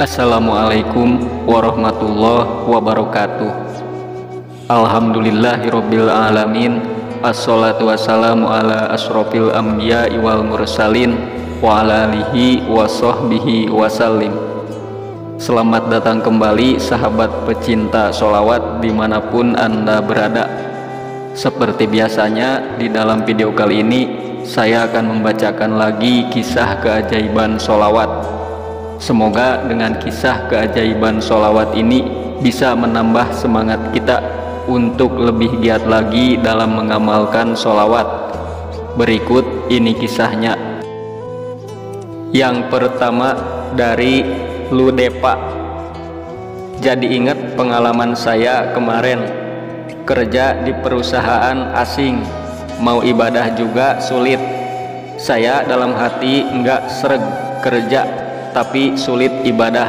Assalamualaikum warahmatullahi wabarakatuh. Alhamdulillahirabbil alamin. Assalatu wassalamu ala asyrofil anbiya'i wal mursalin wa ala alihi wa sahbihi wasallim. Selamat datang kembali sahabat pecinta sholawat dimanapun Anda berada. Seperti biasanya, di dalam video kali ini saya akan membacakan lagi kisah keajaiban sholawat. Semoga dengan kisah keajaiban sholawat ini bisa menambah semangat kita untuk lebih giat lagi dalam mengamalkan sholawat. Berikut ini kisahnya. Yang pertama dari Ludepa. Jadi ingat pengalaman saya kemarin, kerja di perusahaan asing, mau ibadah juga sulit. Saya dalam hati nggak sreg kerja, tapi sulit ibadah.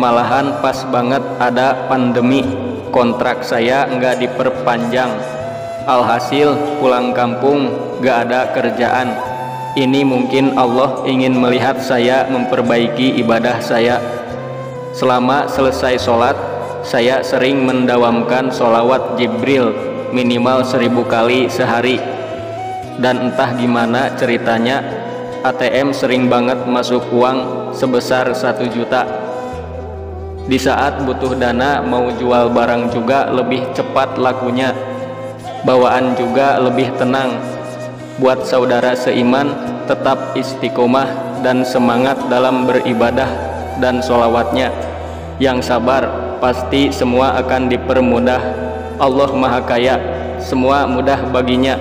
Malahan pas banget ada pandemi, kontrak saya nggak diperpanjang. Alhasil pulang kampung nggak ada kerjaan. Ini mungkin Allah ingin melihat saya memperbaiki ibadah saya. Selama selesai sholat, saya sering mendawamkan sholawat jibril minimal 1000 kali sehari. Dan entah gimana ceritanya, ATM sering banget masuk uang sebesar 1 juta. Di saat butuh dana mau jual barang juga lebih cepat lakunya, bawaan juga lebih tenang. Buat saudara seiman, tetap istiqomah dan semangat dalam beribadah dan sholawatnya. Yang sabar, pasti semua akan dipermudah. Allah Maha Kaya, semua mudah baginya.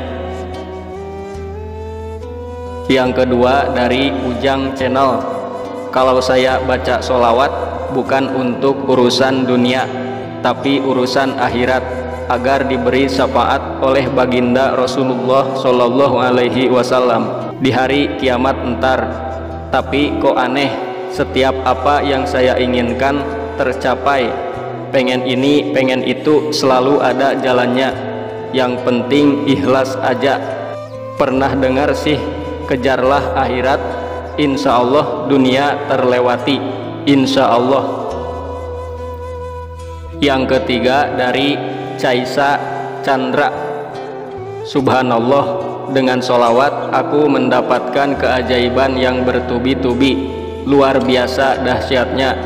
Yang kedua dari Ujang Channel. Kalau saya baca sholawat bukan untuk urusan dunia, tapi urusan akhirat, agar diberi syafaat oleh baginda Rasulullah Shallallahu Alaihi Wasallam di hari kiamat entar. Tapi kok aneh, setiap apa yang saya inginkan tercapai, pengen ini pengen itu, selalu ada jalannya. Yang penting ikhlas aja. Pernah dengar sih, kejarlah akhirat, insya Allah dunia terlewati, insya Allah. Yang ketiga dari Caisa Chandra. Subhanallah, dengan sholawat aku mendapatkan keajaiban yang bertubi-tubi, luar biasa dahsyatnya.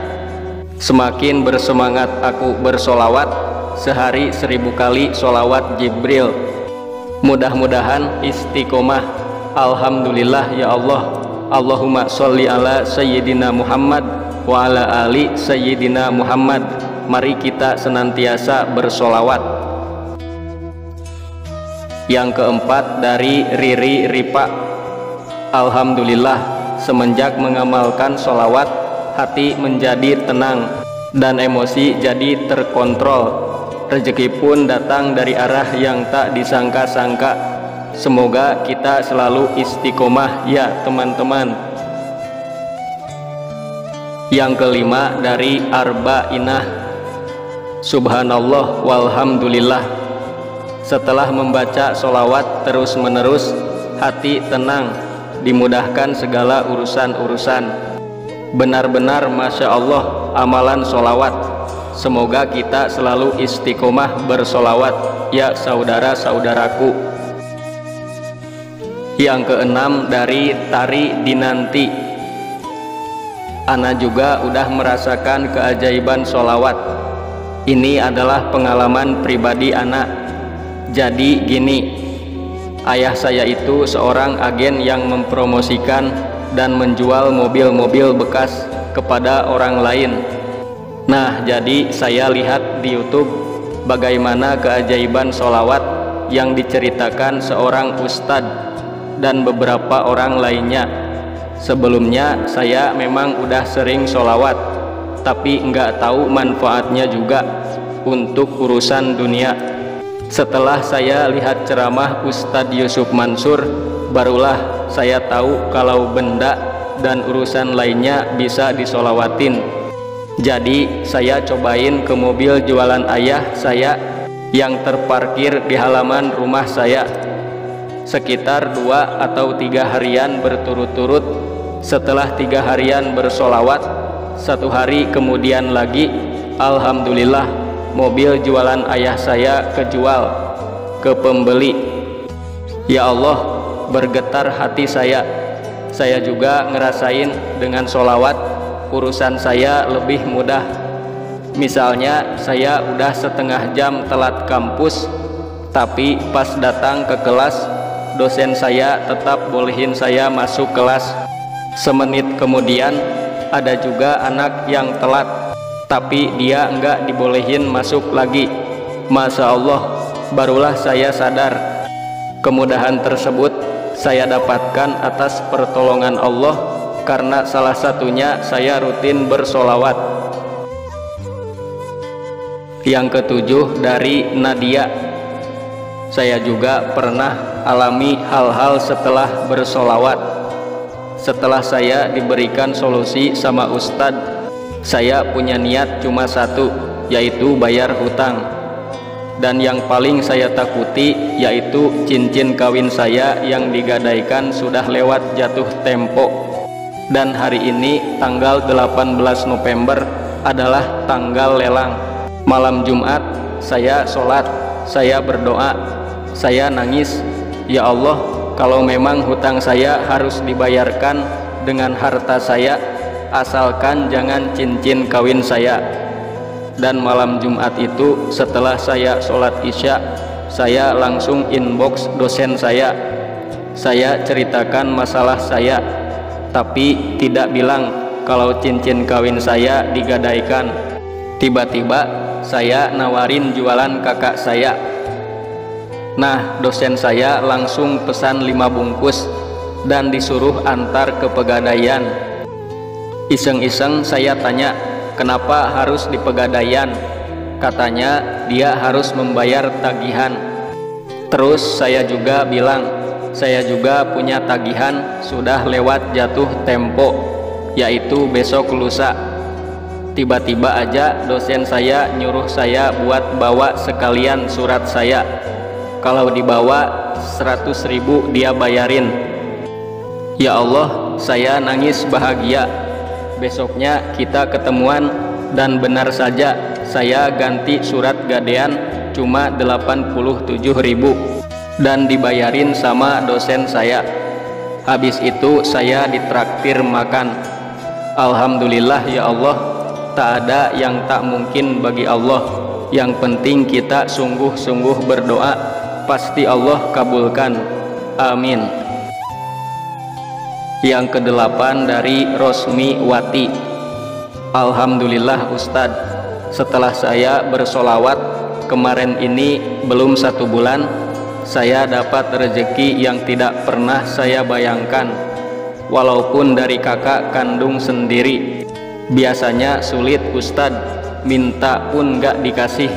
Semakin bersemangat aku bersholawat, sehari 1000 kali sholawat jibril. Mudah-mudahan istiqomah. Alhamdulillah ya Allah. Allahumma sholli ala sayyidina Muhammad wa ala ali sayyidina Muhammad. Mari kita senantiasa bersolawat. Yang keempat dari Riri Ripa. Alhamdulillah, semenjak mengamalkan solawat, hati menjadi tenang dan emosi jadi terkontrol. Rezeki pun datang dari arah yang tak disangka-sangka. Semoga kita selalu istiqomah ya teman-teman. Yang kelima dari Arba'inah. Subhanallah walhamdulillah, setelah membaca sholawat terus-menerus, hati tenang, dimudahkan segala urusan-urusan. Benar-benar Masya Allah amalan sholawat. Semoga kita selalu istiqomah bersholawat ya saudara-saudaraku. Yang keenam dari Tari Dinanti. Ana juga udah merasakan keajaiban sholawat. Ini adalah pengalaman pribadi Ana. Jadi gini, ayah saya itu seorang agen yang mempromosikan dan menjual mobil-mobil bekas kepada orang lain. Nah, jadi saya lihat di YouTube bagaimana keajaiban sholawat yang diceritakan seorang ustadz dan beberapa orang lainnya. Sebelumnya saya memang udah sering sholawat, tapi nggak tahu manfaatnya juga untuk urusan dunia. Setelah saya lihat ceramah Ustadz Yusuf Mansur, barulah saya tahu kalau benda dan urusan lainnya bisa disolawatin. Jadi saya cobain ke mobil jualan ayah saya yang terparkir di halaman rumah saya. Sekitar 2 atau 3 harian berturut-turut, setelah 3 harian bersolawat, Satu hari kemudian lagi, alhamdulillah mobil jualan ayah saya kejual ke pembeli. Ya Allah, bergetar hati saya. Saya juga ngerasain dengan sholawat urusan saya lebih mudah. Misalnya saya udah setengah jam telat kampus, tapi pas datang ke kelas, dosen saya tetap bolehin saya masuk kelas. Semenit kemudian ada juga anak yang telat, tapi dia enggak dibolehin masuk lagi. Masya Allah, barulah saya sadar. Kemudahan tersebut saya dapatkan atas pertolongan Allah, karena salah satunya saya rutin bersolawat. Yang ketujuh dari Nadia. Saya juga pernah alami hal-hal setelah bersolawat. Setelah saya diberikan solusi sama Ustadz, saya punya niat cuma satu, yaitu bayar hutang. Dan yang paling saya takuti yaitu cincin kawin saya yang digadaikan sudah lewat jatuh tempo. Dan hari ini tanggal 18 November adalah tanggal lelang. Malam Jumat saya sholat, saya berdoa, saya nangis, ya Allah, kalau memang hutang saya harus dibayarkan dengan harta saya, asalkan jangan cincin kawin saya. Dan malam Jumat itu setelah saya sholat isya, saya langsung inbox dosen saya. Saya ceritakan masalah saya, tapi tidak bilang kalau cincin kawin saya digadaikan. Tiba-tiba saya nawarin jualan kakak saya. Nah, dosen saya langsung pesan 5 bungkus dan disuruh antar ke pegadaian. Iseng-iseng saya tanya, kenapa harus di pegadaian? Katanya dia harus membayar tagihan. Terus saya juga bilang, saya juga punya tagihan sudah lewat jatuh tempo, yaitu besok lusa. Tiba-tiba aja dosen saya nyuruh saya buat bawa sekalian surat saya. Kalau dibawa 100.000 dia bayarin. Ya Allah, saya nangis bahagia. Besoknya kita ketemuan dan benar saja saya ganti surat gadean cuma 87.000 dan dibayarin sama dosen saya. Habis itu saya ditraktir makan. Alhamdulillah ya Allah, tak ada yang tak mungkin bagi Allah. Yang penting kita sungguh-sungguh berdoa, pasti Allah kabulkan. Amin. Yang ke-8 dari Rosmi Wati. Alhamdulillah Ustadz, setelah saya bersolawat kemarin ini belum 1 bulan, saya dapat rezeki yang tidak pernah saya bayangkan. Walaupun dari kakak kandung sendiri. Biasanya sulit Ustadz, minta pun gak dikasih.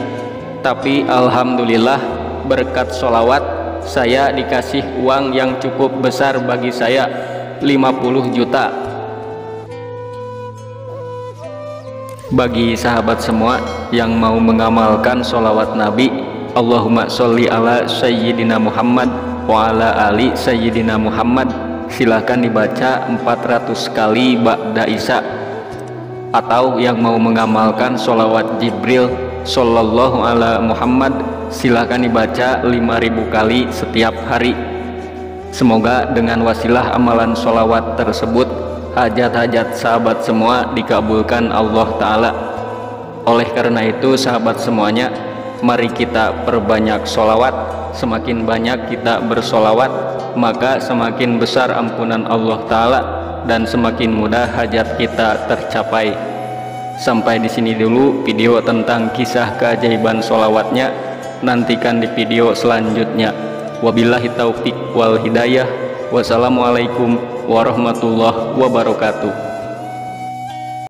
Tapi alhamdulillah berkat sholawat saya dikasih uang yang cukup besar bagi saya, 50 juta. Bagi sahabat semua yang mau mengamalkan sholawat Nabi, Allahumma sholli ala Sayyidina Muhammad wa ala ali Sayyidina Muhammad, silahkan dibaca 400 kali ba'da isya. Atau yang mau mengamalkan sholawat Jibril Sallallahu ala Muhammad, silahkan dibaca 5.000 kali setiap hari. Semoga dengan wasilah amalan sholawat tersebut, hajat-hajat sahabat semua dikabulkan Allah Ta'ala. Oleh karena itu sahabat semuanya, mari kita perbanyak sholawat. Semakin banyak kita bersholawat, maka semakin besar ampunan Allah Ta'ala dan semakin mudah hajat kita tercapai. Sampai di sini dulu video tentang kisah keajaiban sholawatnya. Nantikan di video selanjutnya. Wabillahi taufiq wal hidayah. Wassalamualaikum warahmatullahi wabarakatuh.